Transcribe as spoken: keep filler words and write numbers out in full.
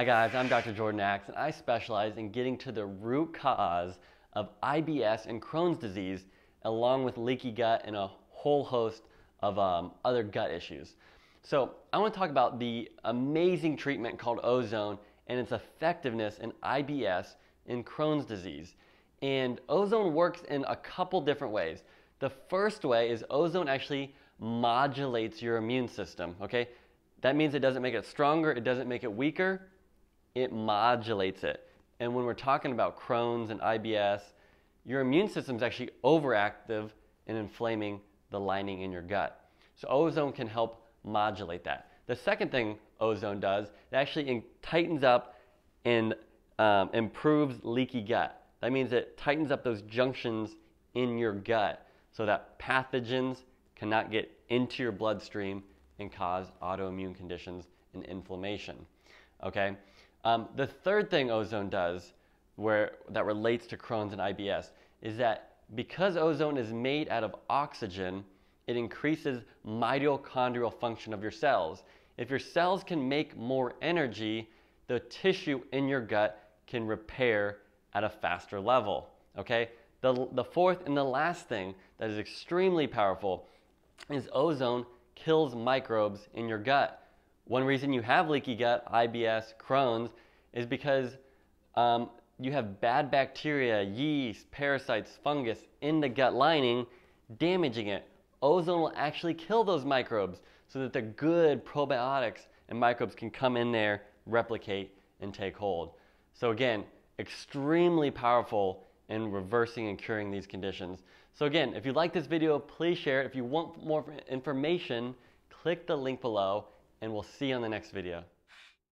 Hi guys, I'm Doctor Jordan Axe, and I specialize in getting to the root cause of I B S and Crohn's disease, along with leaky gut and a whole host of um, other gut issues. So I want to talk about the amazing treatment called ozone and its effectiveness in I B S and Crohn's disease. And ozone works in a couple different ways. The first way is ozone actually modulates your immune system, okay? That means it doesn't make it stronger, it doesn't make it weaker, it modulates it. And when we're talking about Crohn's and I B S, your immune system is actually overactive in inflaming the lining in your gut. So ozone can help modulate that. The second thing ozone does, it actually tightens up and um, improves leaky gut. That means it tightens up those junctions in your gut so that pathogens cannot get into your bloodstream and cause autoimmune conditions and inflammation, okay? Um, the third thing ozone does where, that relates to Crohn's and I B S is that because ozone is made out of oxygen, it increases mitochondrial function of your cells. If your cells can make more energy, the tissue in your gut can repair at a faster level, okay? The, the fourth and the last thing that is extremely powerful is ozone kills microbes in your gut. One reason you have leaky gut, I B S, Crohn's, is because um, you have bad bacteria, yeast, parasites, fungus in the gut lining, damaging it. Ozone will actually kill those microbes so that the good probiotics and microbes can come in there, replicate, and take hold. So again, extremely powerful in reversing and curing these conditions. So again, if you like this video, please share it. If you want more information, click the link below, and we'll see you on the next video.